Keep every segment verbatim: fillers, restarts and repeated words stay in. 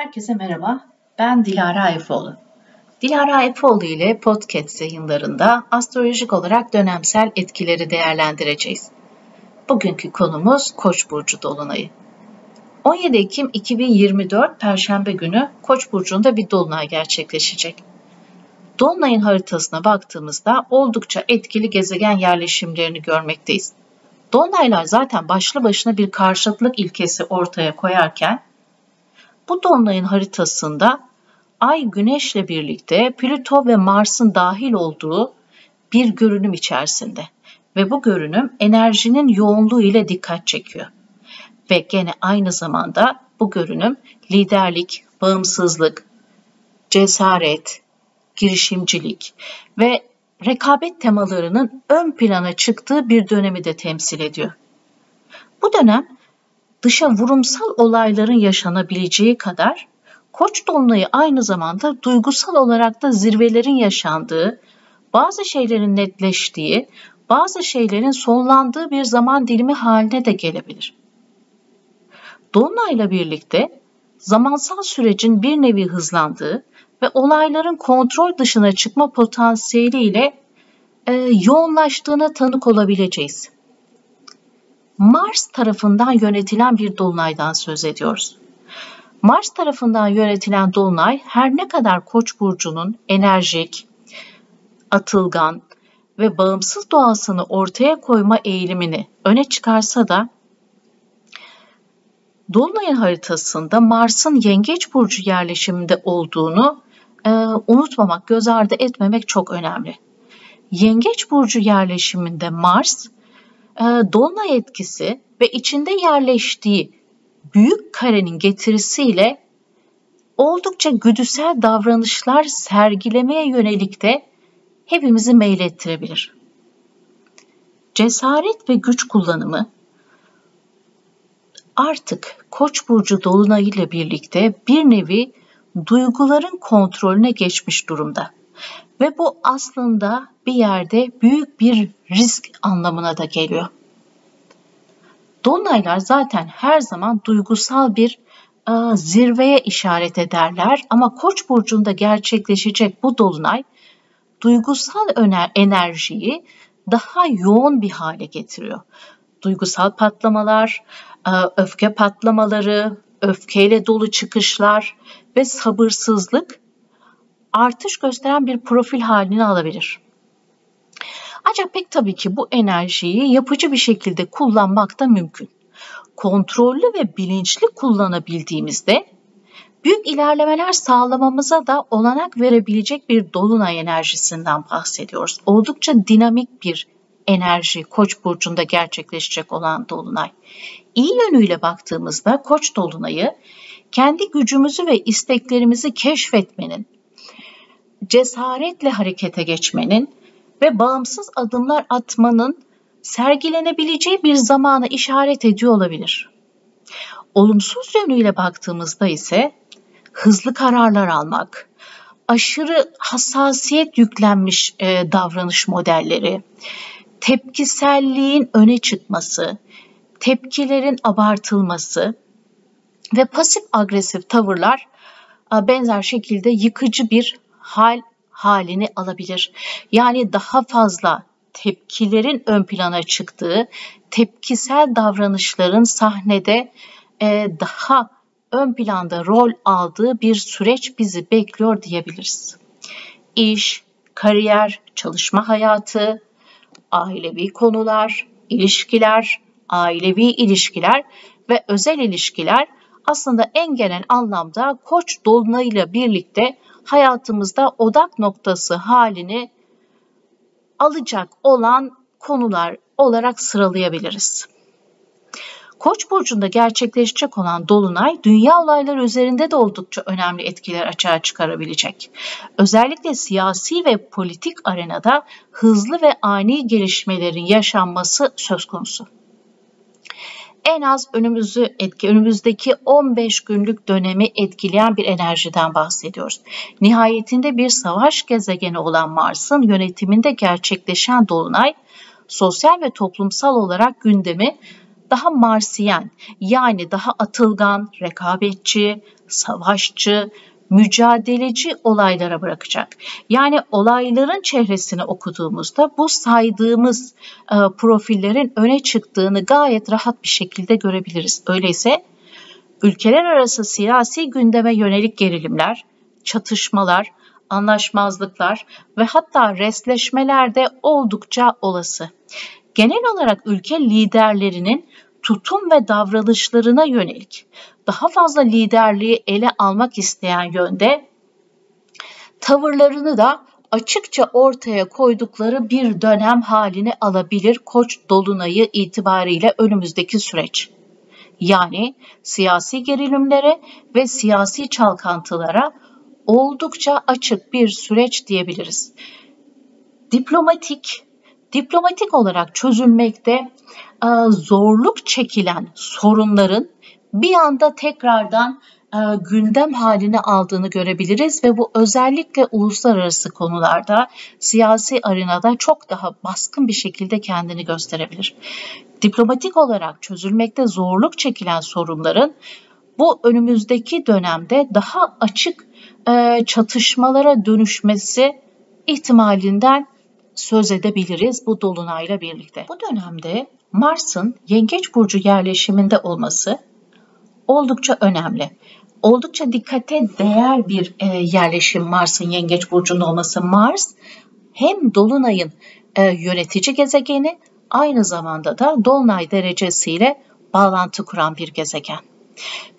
Herkese merhaba, ben Dilara Efeoğlu. Dilara Efeoğlu ile podcast yayınlarında astrolojik olarak dönemsel etkileri değerlendireceğiz. Bugünkü konumuz Koç Burcu Dolunay'ı. on yedi Ekim iki bin yirmi dört Perşembe günü Koç Burcu'nda bir Dolunay gerçekleşecek. Dolunay'ın haritasına baktığımızda oldukça etkili gezegen yerleşimlerini görmekteyiz. Dolunaylar zaten başlı başına bir karşıtlık ilkesi ortaya koyarken, bu Dolunay'ın haritasında Ay Güneş'le birlikte Plüto ve Mars'ın dahil olduğu bir görünüm içerisinde ve bu görünüm enerjinin yoğunluğu ile dikkat çekiyor. Ve gene aynı zamanda bu görünüm liderlik, bağımsızlık, cesaret, girişimcilik ve rekabet temalarının ön plana çıktığı bir dönemi de temsil ediyor. Bu dönem dışa vurumsal olayların yaşanabileceği kadar Koç dolunayı aynı zamanda duygusal olarak da zirvelerin yaşandığı, bazı şeylerin netleştiği, bazı şeylerin sonlandığı bir zaman dilimi haline de gelebilir. Dolunayla birlikte zamansal sürecin bir nevi hızlandığı ve olayların kontrol dışına çıkma potansiyeliyle e, yoğunlaştığına tanık olabileceğiz. Mars tarafından yönetilen bir dolunaydan söz ediyoruz. Mars tarafından yönetilen dolunay her ne kadar Koç burcunun enerjik, atılgan ve bağımsız doğasını ortaya koyma eğilimini öne çıkarsa da Dolunay'ın haritasında Mars'ın Yengeç burcu yerleşiminde olduğunu e, unutmamak, göz ardı etmemek çok önemli. Yengeç burcu yerleşiminde Mars, e, Dolunay etkisi ve içinde yerleştiği büyük karenin getirisiyle oldukça güdüsel davranışlar sergilemeye yönelik de hepimizi meylettirebilir. Cesaret ve güç kullanımı artık Koç burcu dolunay ile birlikte bir nevi duyguların kontrolüne geçmiş durumda. Ve bu aslında bir yerde büyük bir risk anlamına da geliyor. Dolunaylar zaten her zaman duygusal bir e, zirveye işaret ederler ama Koç burcunda gerçekleşecek bu dolunay duygusal enerjiyi daha yoğun bir hale getiriyor. Duygusal patlamalar, öfke patlamaları, öfkeyle dolu çıkışlar ve sabırsızlık artış gösteren bir profil halini alabilir. Ancak pek tabii ki bu enerjiyi yapıcı bir şekilde kullanmak da mümkün. Kontrollü ve bilinçli kullanabildiğimizde büyük ilerlemeler sağlamamıza da olanak verebilecek bir dolunay enerjisinden bahsediyoruz. Oldukça dinamik bir enerji Koç burcunda gerçekleşecek olan dolunay. İyi yönüyle baktığımızda Koç dolunayı kendi gücümüzü ve isteklerimizi keşfetmenin, cesaretle harekete geçmenin ve bağımsız adımlar atmanın sergilenebileceği bir zamana işaret ediyor olabilir. Olumsuz yönüyle baktığımızda ise hızlı kararlar almak, aşırı hassasiyet yüklenmiş e, davranış modelleri, tepkiselliğin öne çıkması, tepkilerin abartılması ve pasif agresif tavırlar benzer şekilde yıkıcı bir hal halini alabilir. Yani daha fazla tepkilerin ön plana çıktığı, tepkisel davranışların sahnede daha ön planda rol aldığı bir süreç bizi bekliyor diyebiliriz. İş, kariyer, çalışma hayatı, ailevi konular, ilişkiler, ailevi ilişkiler ve özel ilişkiler aslında en genel anlamda Koç dolunayıyla birlikte hayatımızda odak noktası halini alacak olan konular olarak sıralayabiliriz. Koç burcunda gerçekleşecek olan dolunay dünya olayları üzerinde de oldukça önemli etkiler açığa çıkarabilecek. Özellikle siyasi ve politik arenada hızlı ve ani gelişmelerin yaşanması söz konusu. En az önümüzü etki, önümüzdeki on beş günlük dönemi etkileyen bir enerjiden bahsediyoruz. Nihayetinde bir savaş gezegeni olan Mars'ın yönetiminde gerçekleşen dolunay sosyal ve toplumsal olarak gündemi daha Marsiyen, yani daha atılgan, rekabetçi, savaşçı, mücadeleci olaylara bırakacak. Yani olayların çehresini okuduğumuzda bu saydığımız e, profillerin öne çıktığını gayet rahat bir şekilde görebiliriz. Öyleyse ülkeler arası siyasi gündeme yönelik gerilimler, çatışmalar, anlaşmazlıklar ve hatta resleşmeler de oldukça olası. Genel olarak ülke liderlerinin tutum ve davranışlarına yönelik daha fazla liderliği ele almak isteyen yönde tavırlarını da açıkça ortaya koydukları bir dönem halini alabilir Koç dolunayı itibariyle önümüzdeki süreç. Yani siyasi gerilimlere ve siyasi çalkantılara oldukça açık bir süreç diyebiliriz. Diplomatik, diplomatik olarak çözülmekte zorluk çekilen sorunların bir anda tekrardan gündem haline aldığını görebiliriz ve bu özellikle uluslararası konularda, siyasi arenada çok daha baskın bir şekilde kendini gösterebilir. Diplomatik olarak çözülmekte zorluk çekilen sorunların bu önümüzdeki dönemde daha açık çatışmalara dönüşmesi ihtimalinden söz edebiliriz bu dolunayla birlikte. Bu dönemde Mars'ın Yengeç Burcu yerleşiminde olması oldukça önemli. Oldukça dikkate değer bir yerleşim Mars'ın Yengeç Burcu'nda olması. Mars hem dolunayın yönetici gezegeni, aynı zamanda da dolunay derecesiyle bağlantı kuran bir gezegen.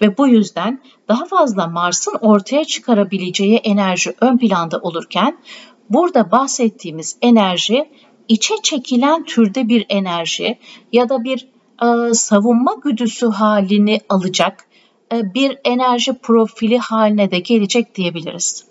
Ve bu yüzden daha fazla Mars'ın ortaya çıkarabileceği enerji ön planda olurken, burada bahsettiğimiz enerji içe çekilen türde bir enerji ya da bir e, savunma güdüsü halini alacak e, bir enerji profili haline de gelecek diyebiliriz.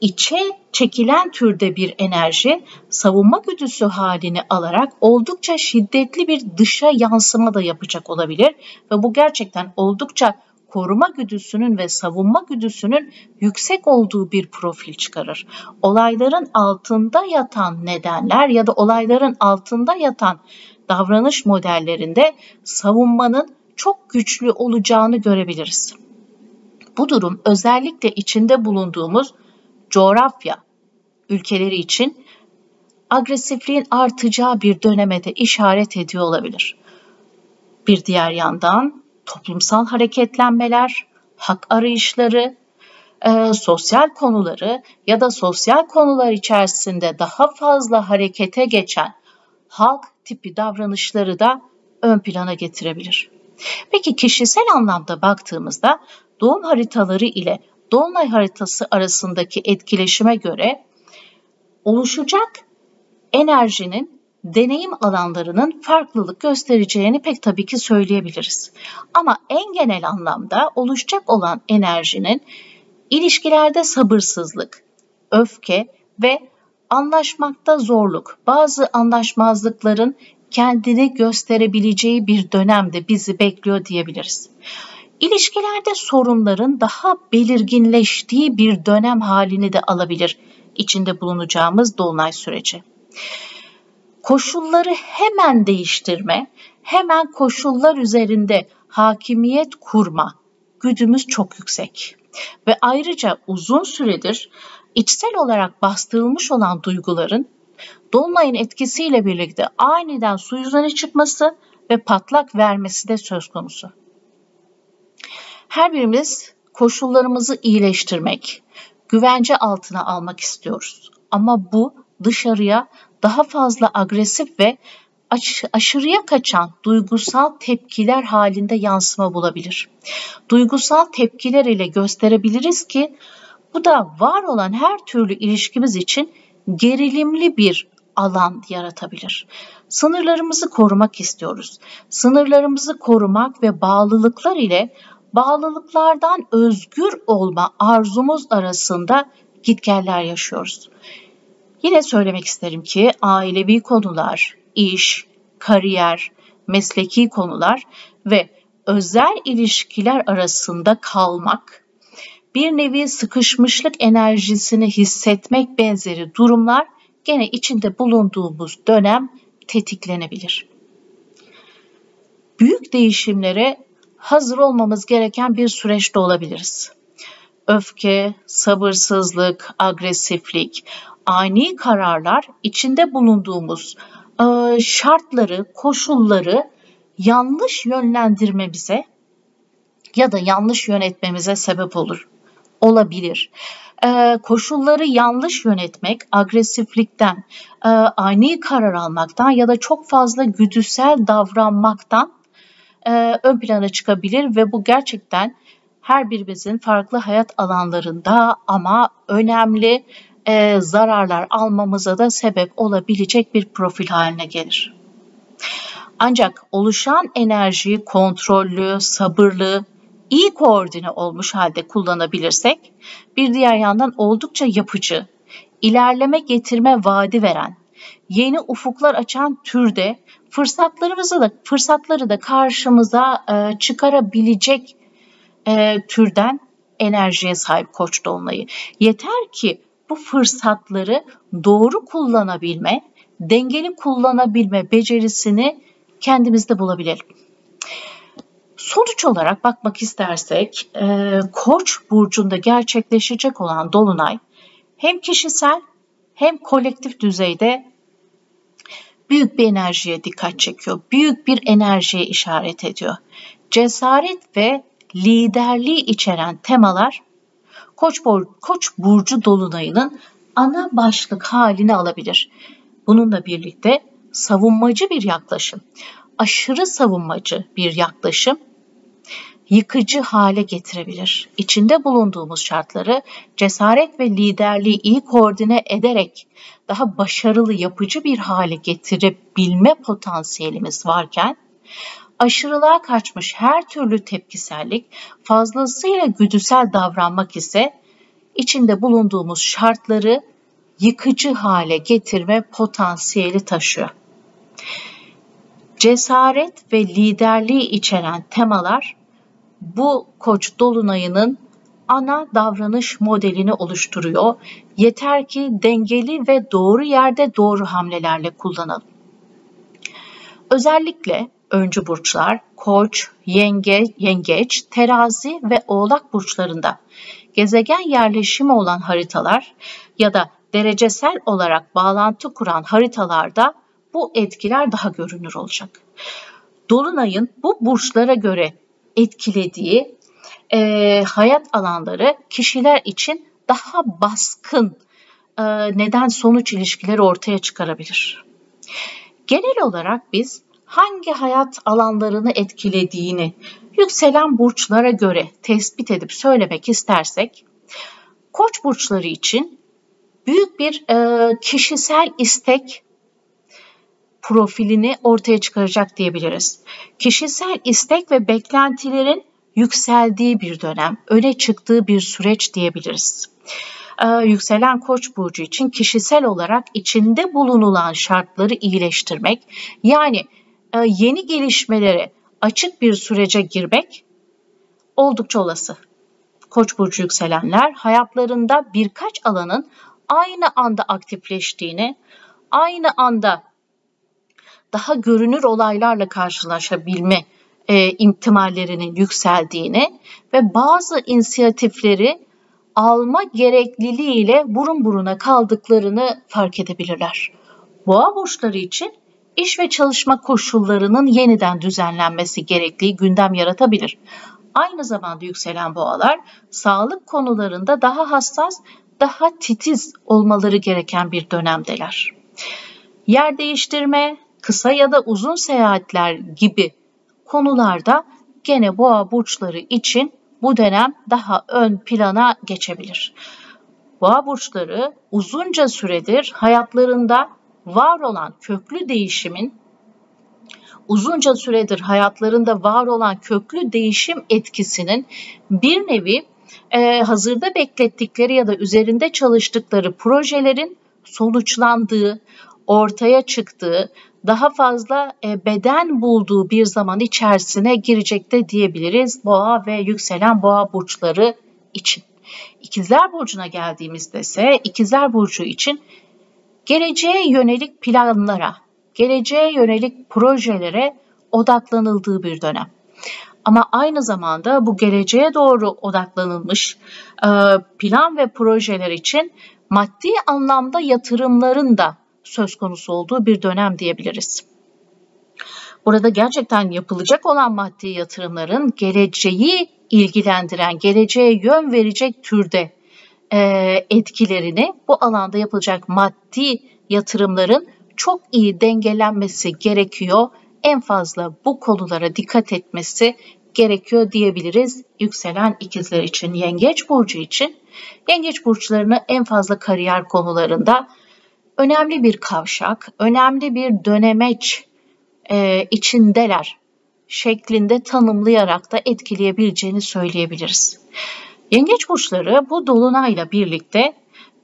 İçe çekilen türde bir enerji savunma güdüsü halini alarak oldukça şiddetli bir dışa yansıma da yapacak olabilir ve bu gerçekten oldukça koruma güdüsünün ve savunma güdüsünün yüksek olduğu bir profil çıkarır. Olayların altında yatan nedenler ya da olayların altında yatan davranış modellerinde savunmanın çok güçlü olacağını görebiliriz. Bu durum özellikle içinde bulunduğumuz coğrafya ülkeleri için agresifliğin artacağı bir döneme de işaret ediyor olabilir. Bir diğer yandan toplumsal hareketlenmeler, hak arayışları, e, sosyal konuları ya da sosyal konular içerisinde daha fazla harekete geçen halk tipi davranışları da ön plana getirebilir. Peki kişisel anlamda baktığımızda doğum haritaları ile dolunay haritası arasındaki etkileşime göre oluşacak enerjinin deneyim alanlarının farklılık göstereceğini pek tabii ki söyleyebiliriz. Ama en genel anlamda oluşacak olan enerjinin ilişkilerde sabırsızlık, öfke ve anlaşmakta zorluk, bazı anlaşmazlıkların kendini gösterebileceği bir dönemde bizi bekliyor diyebiliriz. İlişkilerde sorunların daha belirginleştiği bir dönem halini de alabilir içinde bulunacağımız dolunay süreci. Koşulları hemen değiştirme, hemen koşullar üzerinde hakimiyet kurma güdümüz çok yüksek. Ve ayrıca uzun süredir içsel olarak bastırılmış olan duyguların dolunayın etkisiyle birlikte aniden su yüzüne çıkması ve patlak vermesi de söz konusu. Her birimiz koşullarımızı iyileştirmek, güvence altına almak istiyoruz. Ama bu dışarıya daha fazla agresif ve aş aşırıya kaçan duygusal tepkiler halinde yansıma bulabilir. Duygusal tepkiler ile gösterebiliriz ki bu da var olan her türlü ilişkimiz için gerilimli bir alan yaratabilir. Sınırlarımızı korumak istiyoruz. Sınırlarımızı korumak ve bağlılıklar ile bağlılıklardan özgür olma arzumuz arasında gitgeller yaşıyoruz. Yine söylemek isterim ki ailevi konular, iş, kariyer, mesleki konular ve özel ilişkiler arasında kalmak, bir nevi sıkışmışlık enerjisini hissetmek benzeri durumlar gene içinde bulunduğumuz dönem tetiklenebilir. büyük değişimlere hazır olmamız gereken bir süreçte olabiliriz. Öfke, sabırsızlık, agresiflik, ani kararlar içinde bulunduğumuz şartları, koşulları yanlış yönlendirmemize ya da yanlış yönetmemize sebep olur. Olabilir. Ee, koşulları yanlış yönetmek, agresiflikten, e, ani karar almaktan ya da çok fazla güdüsel davranmaktan e, ön plana çıkabilir ve bu gerçekten her birimizin farklı hayat alanlarında ama önemli e, zararlar almamıza da sebep olabilecek bir profil haline gelir. Ancak oluşan enerjiyi kontrollü, sabırlı, iyi koordine olmuş halde kullanabilirsek, bir diğer yandan oldukça yapıcı, ilerleme getirme vaadi veren, yeni ufuklar açan türde fırsatlarımızı da fırsatları da karşımıza e, çıkarabilecek e, türden enerjiye sahip Koç dolunayı. Yeter ki bu fırsatları doğru kullanabilme, dengeli kullanabilme becerisini kendimizde bulabilelim. Sonuç olarak bakmak istersek e, Koç burcunda gerçekleşecek olan dolunay hem kişisel hem kolektif düzeyde büyük bir enerjiye dikkat çekiyor. Büyük bir enerjiye işaret ediyor. Cesaret ve liderliği içeren temalar Koç, Koç burcu dolunayının ana başlık halini alabilir. Bununla birlikte savunmacı bir yaklaşım, aşırı savunmacı bir yaklaşım yıkıcı hale getirebilir. İçinde bulunduğumuz şartları cesaret ve liderliği iyi koordine ederek daha başarılı, yapıcı bir hale getirebilme potansiyelimiz varken, aşırılığa kaçmış her türlü tepkisellik, fazlasıyla güdüsel davranmak ise içinde bulunduğumuz şartları yıkıcı hale getirme potansiyeli taşıyor. Cesaret ve liderliği içeren temalar, bu Koç dolunayının ana davranış modelini oluşturuyor. Yeter ki dengeli ve doğru yerde doğru hamlelerle kullanalım. Özellikle öncü burçlar Koç, Yenge, Yengeç, Terazi ve Oğlak burçlarında gezegen yerleşimi olan haritalar ya da derecesel olarak bağlantı kuran haritalarda bu etkiler daha görünür olacak. Dolunay'ın bu burçlara göre etkilediği e, hayat alanları kişiler için daha baskın e, neden-sonuç ilişkileri ortaya çıkarabilir. Genel olarak biz hangi hayat alanlarını etkilediğini yükselen burçlara göre tespit edip söylemek istersek, Koç burçları için büyük bir e, kişisel istek profilini ortaya çıkaracak diyebiliriz. Kişisel istek ve beklentilerin yükseldiği bir dönem, öne çıktığı bir süreç diyebiliriz. Ee, yükselen Koç burcu için kişisel olarak içinde bulunulan şartları iyileştirmek, yani e, yeni gelişmelere açık bir sürece girmek oldukça olası. Koç burcu yükselenler hayatlarında birkaç alanın aynı anda aktifleştiğini, aynı anda daha görünür olaylarla karşılaşabilme e, ihtimallerinin yükseldiğini ve bazı inisiyatifleri alma gerekliliğiyle burun buruna kaldıklarını fark edebilirler. Boğa burçları için iş ve çalışma koşullarının yeniden düzenlenmesi gerektiği gündem yaratabilir. Aynı zamanda yükselen boğalar sağlık konularında daha hassas, daha titiz olmaları gereken bir dönemdeler. Yer değiştirme, kısa ya da uzun seyahatler gibi konularda gene boğa burçları için bu dönem daha ön plana geçebilir. Boğa burçları uzunca süredir hayatlarında var olan köklü değişimin, uzunca süredir hayatlarında var olan köklü değişim etkisinin bir nevi e, hazırda beklettikleri ya da üzerinde çalıştıkları projelerin sonuçlandığı, ortaya çıktığı, daha fazla beden bulduğu bir zaman içerisine girecek de diyebiliriz boğa ve yükselen boğa burçları için. İkizler burcuna geldiğimizde ise ikizler burcu için geleceğe yönelik planlara, geleceğe yönelik projelere odaklanıldığı bir dönem. Ama aynı zamanda bu geleceğe doğru odaklanılmış plan ve projeler için maddi anlamda yatırımların da söz konusu olduğu bir dönem diyebiliriz. Burada gerçekten yapılacak olan maddi yatırımların geleceği ilgilendiren, geleceğe yön verecek türde etkilerini bu alanda yapılacak maddi yatırımların çok iyi dengelenmesi gerekiyor. En fazla bu konulara dikkat etmesi gerekiyor diyebiliriz yükselen ikizler için, yengeç burcu için. Yengeç burçlarını en fazla kariyer konularında önemli bir kavşak, önemli bir dönemeç e, içindeler şeklinde tanımlayarak da etkileyebileceğini söyleyebiliriz. Yengeç burçları bu dolunayla birlikte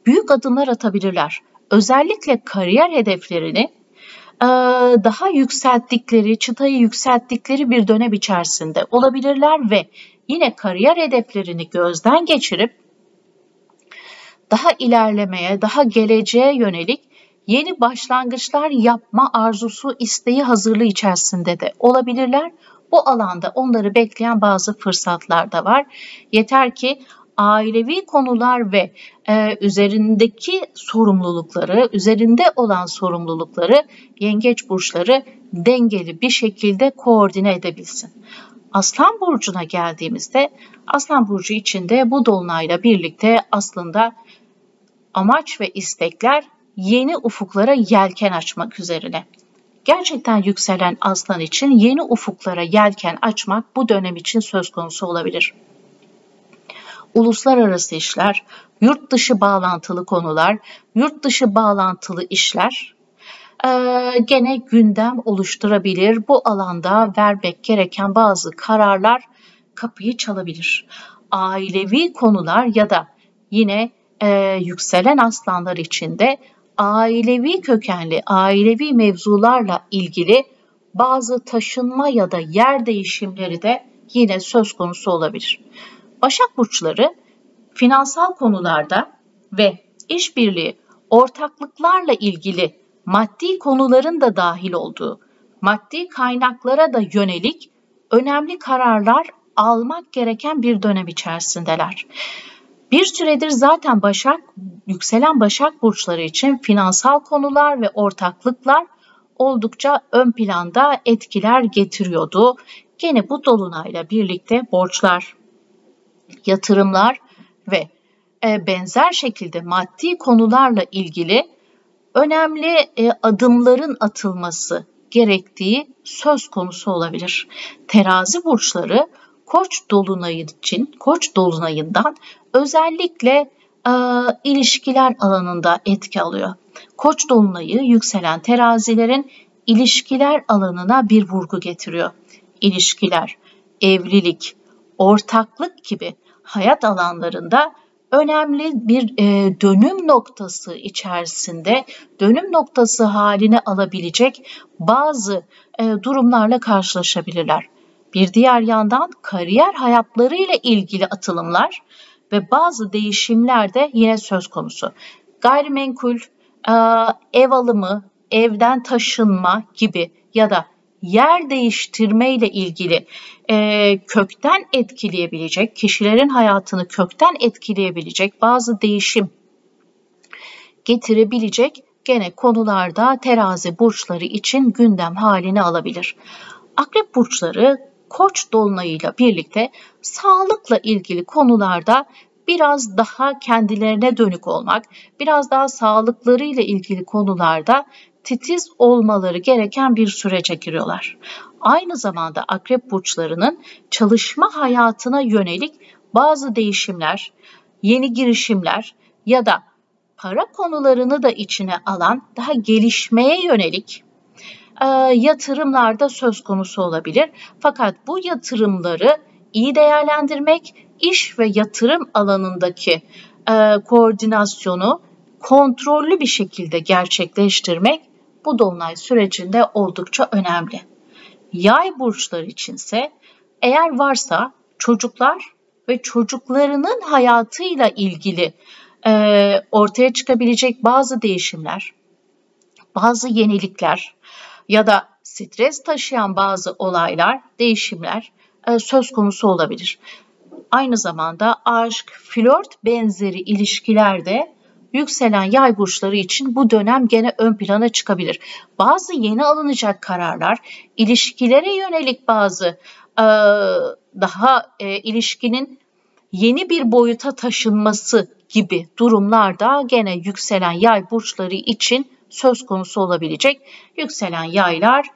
büyük adımlar atabilirler. Özellikle kariyer hedeflerini daha yükselttikleri, çıtayı yükselttikleri bir dönem içerisinde olabilirler ve yine kariyer hedeflerini gözden geçirip daha ilerlemeye, daha geleceğe yönelik yeni başlangıçlar yapma arzusu, isteği, hazırlığı içerisinde de olabilirler. Bu alanda onları bekleyen bazı fırsatlar da var. Yeter ki ailevi konular ve e, üzerindeki sorumlulukları, üzerinde olan sorumlulukları yengeç burçları dengeli bir şekilde koordine edebilsin. Aslan burcuna geldiğimizde, Aslan burcu içinde bu dolunayla birlikte aslında amaç ve istekler yeni ufuklara yelken açmak üzerine. Gerçekten yükselen Aslan için yeni ufuklara yelken açmak bu dönem için söz konusu olabilir. Uluslararası işler, yurt dışı bağlantılı konular, yurt dışı bağlantılı işler ee, gene gündem oluşturabilir. Bu alanda vermek gereken bazı kararlar kapıyı çalabilir. Ailevi konular ya da yine e, yükselen aslanlar içinde ailevi kökenli, ailevi mevzularla ilgili bazı taşınma ya da yer değişimleri de yine söz konusu olabilir. Başak burçları finansal konularda ve işbirliği, ortaklıklarla ilgili maddi konuların da dahil olduğu, maddi kaynaklara da yönelik önemli kararlar almak gereken bir dönem içerisindeler. Bir süredir zaten Başak, yükselen Başak burçları için finansal konular ve ortaklıklar oldukça ön planda etkiler getiriyordu. Gene bu dolunayla birlikte borçlar, yatırımlar ve benzer şekilde maddi konularla ilgili önemli adımların atılması gerektiği söz konusu olabilir. Terazi burçları Koç dolunayı için, Koç dolunayından özellikle e, ilişkiler alanında etki alıyor. Koç dolunayı yükselen terazilerin ilişkiler alanına bir vurgu getiriyor. İlişkiler, evlilik, ortaklık gibi hayat alanlarında önemli bir e, dönüm noktası içerisinde, dönüm noktası haline alabilecek bazı e, durumlarla karşılaşabilirler. Bir diğer yandan kariyer hayatlarıyla ilgili atılımlar ve bazı değişimler de yine söz konusu. Gayrimenkul, e, ev alımı, evden taşınma gibi ya da yer değiştirme ile ilgili e, kökten etkileyebilecek, kişilerin hayatını kökten etkileyebilecek bazı değişim getirebilecek gene konularda terazi burçları için gündem haline alabilir. Akrep burçları Koç dolunayıyla birlikte sağlıkla ilgili konularda biraz daha kendilerine dönük olmak, biraz daha sağlıklarıyla ilgili konularda titiz olmaları gereken bir sürece giriyorlar. Aynı zamanda akrep burçlarının çalışma hayatına yönelik bazı değişimler, yeni girişimler ya da para konularını da içine alan daha gelişmeye yönelik yatırımlarda söz konusu olabilir. Fakat bu yatırımları iyi değerlendirmek, iş ve yatırım alanındaki koordinasyonu kontrollü bir şekilde gerçekleştirmek bu dolunay sürecinde oldukça önemli. Yay burçları içinse eğer varsa çocuklar ve çocuklarının hayatıyla ilgili ortaya çıkabilecek bazı değişimler, bazı yenilikler ya da stres taşıyan bazı olaylar, değişimler söz konusu olabilir. Aynı zamanda aşk, flört benzeri ilişkilerde yükselen yay burçları için bu dönem gene ön plana çıkabilir. Bazı yeni alınacak kararlar, ilişkilere yönelik bazı daha ilişkinin yeni bir boyuta taşınması gibi durumlarda gene yükselen yay burçları için söz konusu olabilecek. Yükselen yaylar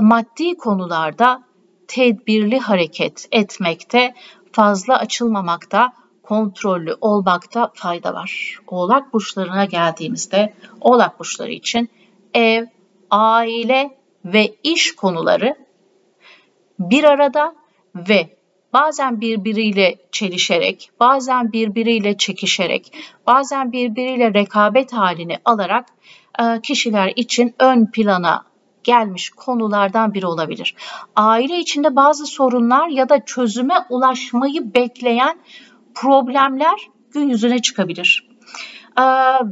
maddi konularda tedbirli hareket etmekte, fazla açılmamakta, kontrollü olmakta fayda var. Oğlak burçlarına geldiğimizde Oğlak burçları için ev, aile ve iş konuları bir arada ve bazen birbiriyle çelişerek, bazen birbiriyle çekişerek, bazen birbiriyle rekabet halini alarak kişiler için ön plana gelmiş konulardan biri olabilir. Aile içinde bazı sorunlar ya da çözüme ulaşmayı bekleyen problemler gün yüzüne çıkabilir. Ee,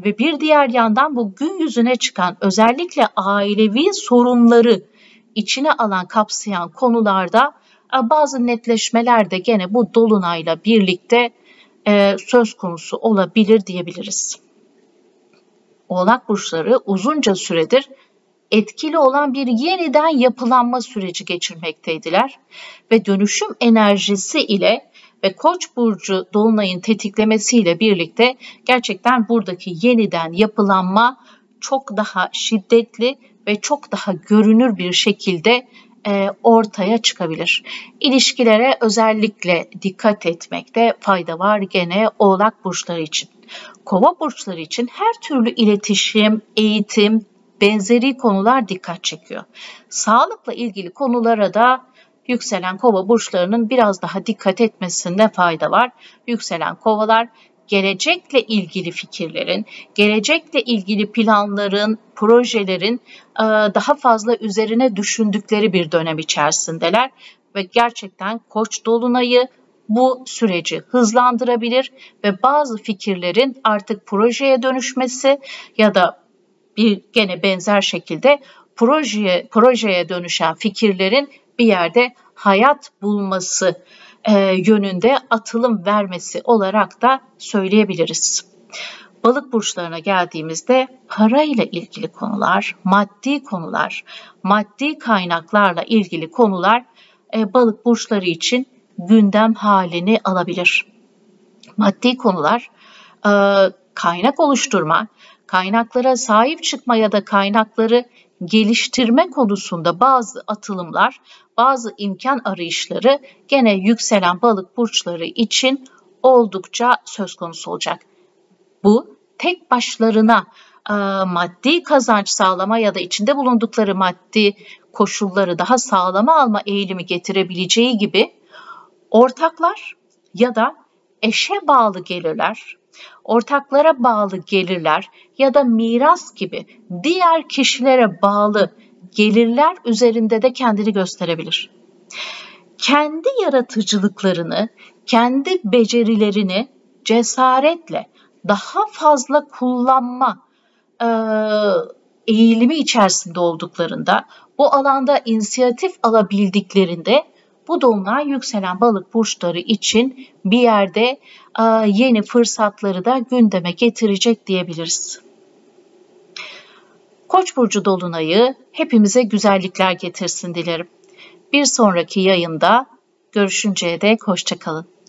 ve bir diğer yandan bu gün yüzüne çıkan özellikle ailevi sorunları içine alan, kapsayan konularda bazı netleşmeler de gene bu dolunayla birlikte e, söz konusu olabilir diyebiliriz. Oğlak burçları uzunca süredir etkili olan bir yeniden yapılanma süreci geçirmekteydiler ve dönüşüm enerjisi ile ve Koç burcu dolunayın tetiklemesiyle birlikte gerçekten buradaki yeniden yapılanma çok daha şiddetli ve çok daha görünür bir şekilde ortaya çıkabilir. İlişkilere özellikle dikkat etmekte fayda var gene Oğlak burçları için. Kova burçları için her türlü iletişim, eğitim, benzeri konular dikkat çekiyor. Sağlıkla ilgili konulara da yükselen Kova burçlarının biraz daha dikkat etmesinde fayda var. Yükselen Kovalar gelecekle ilgili fikirlerin, gelecekle ilgili planların, projelerin daha fazla üzerine düşündükleri bir dönem içerisindeler ve gerçekten Koç dolunayı bu süreci hızlandırabilir ve bazı fikirlerin artık projeye dönüşmesi ya da bir gene benzer şekilde projeye projeye dönüşen fikirlerin bir yerde hayat bulması e, yönünde atılım vermesi olarak da söyleyebiliriz. Balık burçlarına geldiğimizde parayla ilgili konular, maddi konular, maddi kaynaklarla ilgili konular e, balık burçları için gündem halini alabilir. Maddi konular e, kaynak oluşturma, kaynaklara sahip çıkma ya da kaynakları geliştirme konusunda bazı atılımlar, bazı imkan arayışları gene yükselen balık burçları için oldukça söz konusu olacak. Bu tek başlarına e, maddi kazanç sağlama ya da içinde bulundukları maddi koşulları daha sağlama alma eğilimi getirebileceği gibi ortaklar ya da eşe bağlı gelirler, ortaklara bağlı gelirler ya da miras gibi diğer kişilere bağlı gelirler üzerinde de kendini gösterebilir. Kendi yaratıcılıklarını, kendi becerilerini cesaretle daha fazla kullanma e, eğilimi içerisinde olduklarında, bu alanda inisiyatif alabildiklerinde bu dolunay yükselen balık burçları için bir yerde yeni fırsatları da gündeme getirecek diyebiliriz. Koç burcu dolunayı hepimize güzellikler getirsin dilerim. Bir sonraki yayında görüşünceye dek hoşça kalın.